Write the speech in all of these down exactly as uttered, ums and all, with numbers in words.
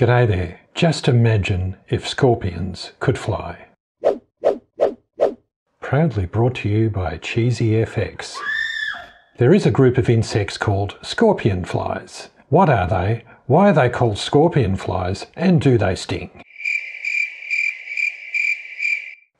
G'day there. Just imagine if scorpions could fly. Proudly brought to you by Cheesy F X. There is a group of insects called scorpion flies. What are they? Why are they called scorpion flies? And do they sting?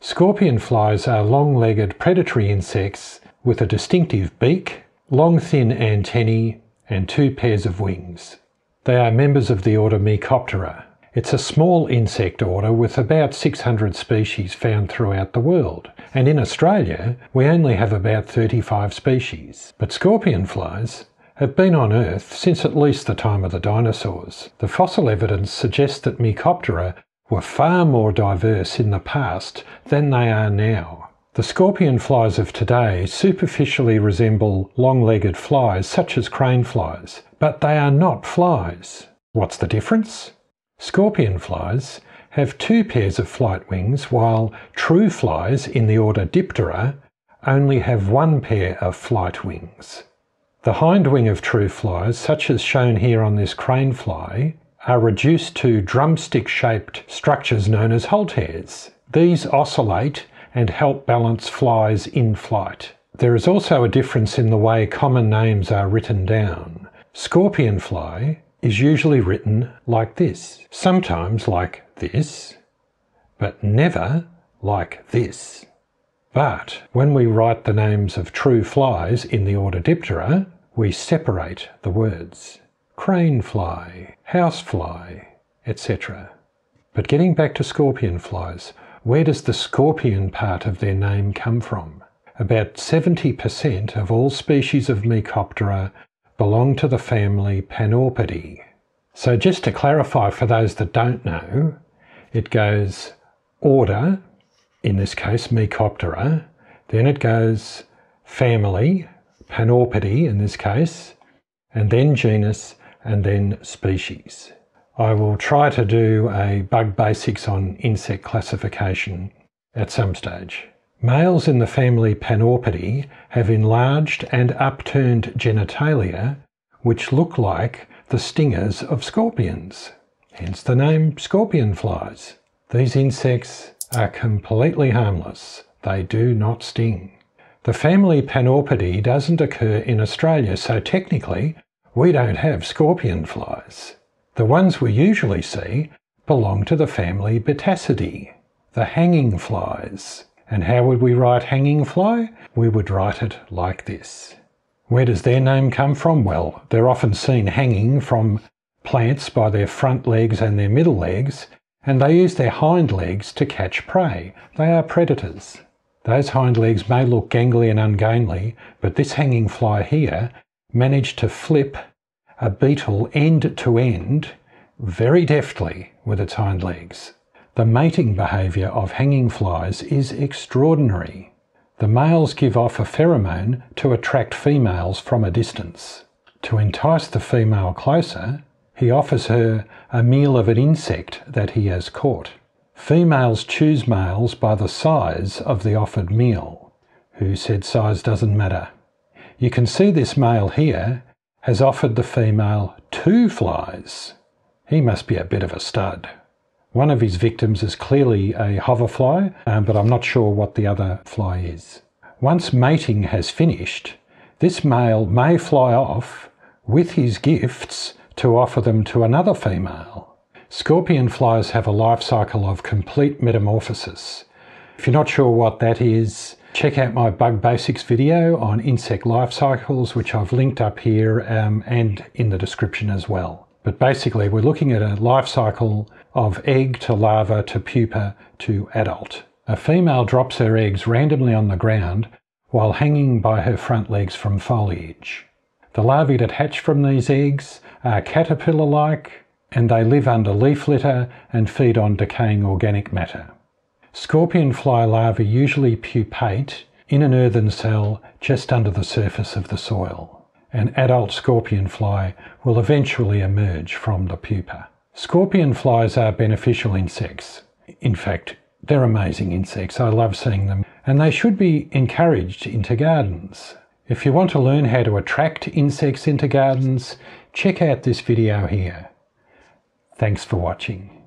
Scorpion flies are long-legged predatory insects with a distinctive beak, long thin antennae, and two pairs of wings. They are members of the order Mecoptera. It's a small insect order with about six hundred species found throughout the world, and in Australia we only have about thirty-five species. But scorpion flies have been on Earth since at least the time of the dinosaurs. The fossil evidence suggests that Mecoptera were far more diverse in the past than they are now. The scorpion flies of today superficially resemble long-legged flies such as crane flies, but they are not flies. What's the difference? Scorpion flies have two pairs of flight wings, while true flies in the order Diptera only have one pair of flight wings. The hind wing of true flies, such as shown here on this crane fly, are reduced to drumstick-shaped structures known as halteres. These oscillate and help balance flies in flight. There is also a difference in the way common names are written down. Scorpion fly is usually written like this, sometimes like this, but never like this. But when we write the names of true flies in the order Diptera, we separate the words. Crane fly, house fly, et cetera. But getting back to scorpion flies, where does the scorpion part of their name come from? About seventy percent of all species of Mecoptera belong to the family Panorpidae. So just to clarify for those that don't know, it goes order, in this case Mecoptera, then it goes family, Panorpidae in this case, and then genus, and then species. I will try to do a bug basics on insect classification at some stage. Males in the family Panorpidae have enlarged and upturned genitalia which look like the stingers of scorpions, hence the name scorpion flies. These insects are completely harmless. They do not sting. The family Panorpidae doesn't occur in Australia, so technically we don't have scorpion flies. The ones we usually see belong to the family Batacidae, the hanging flies. And how would we write hanging fly? We would write it like this. Where does their name come from? Well, they're often seen hanging from plants by their front legs and their middle legs, and they use their hind legs to catch prey. They are predators. Those hind legs may look gangly and ungainly, but this hanging fly here managed to flip a beetle end to end very deftly with its hind legs. The mating behaviour of hanging flies is extraordinary. The males give off a pheromone to attract females from a distance. To entice the female closer, he offers her a meal of an insect that he has caught. Females choose males by the size of the offered meal. Who said size doesn't matter? You can see this male here has offered the female two flies. He must be a bit of a stud. One of his victims is clearly a hoverfly, um, but I'm not sure what the other fly is. Once mating has finished, this male may fly off with his gifts to offer them to another female. Scorpion flies have a life cycle of complete metamorphosis. If you're not sure what that is, check out my bug basics video on insect life cycles, which I've linked up here um, and in the description as well. But basically we're looking at a life cycle of egg to larva to pupa to adult. A female drops her eggs randomly on the ground while hanging by her front legs from foliage. The larvae that hatch from these eggs are caterpillar-like, and they live under leaf litter and feed on decaying organic matter. Scorpion fly larvae usually pupate in an earthen cell just under the surface of the soil. An adult scorpion fly will eventually emerge from the pupa. Scorpion flies are beneficial insects. In fact, they're amazing insects. I love seeing them, and they should be encouraged into gardens. If you want to learn how to attract insects into gardens, check out this video here. Thanks for watching.